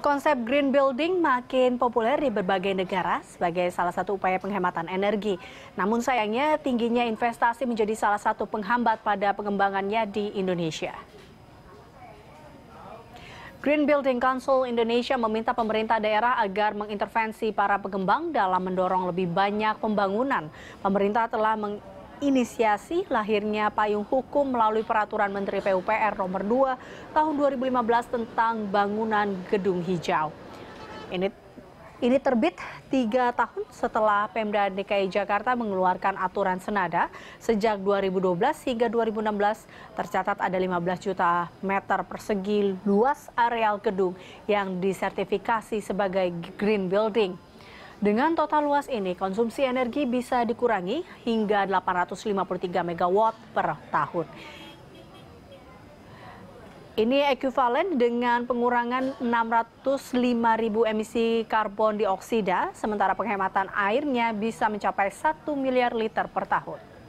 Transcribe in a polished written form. Konsep green building makin populer di berbagai negara sebagai salah satu upaya penghematan energi. Namun sayangnya tingginya investasi menjadi salah satu penghambat pada pengembangannya di Indonesia. Green Building Council Indonesia meminta pemerintah daerah agar mengintervensi para pengembang dalam mendorong lebih banyak pembangunan. Pemerintah telah menginisiasi lahirnya payung hukum melalui peraturan Menteri PUPR nomor 2 tahun 2015 tentang bangunan gedung hijau. Ini terbit 3 tahun setelah Pemda DKI Jakarta mengeluarkan aturan senada. Sejak 2012 hingga 2016 tercatat ada 15 juta meter persegi luas areal gedung yang disertifikasi sebagai green building. Dengan total luas ini, konsumsi energi bisa dikurangi hingga 853 MW per tahun. Ini ekuivalen dengan pengurangan 605.000 emisi karbon dioksida, sementara penghematan airnya bisa mencapai 1 miliar liter per tahun.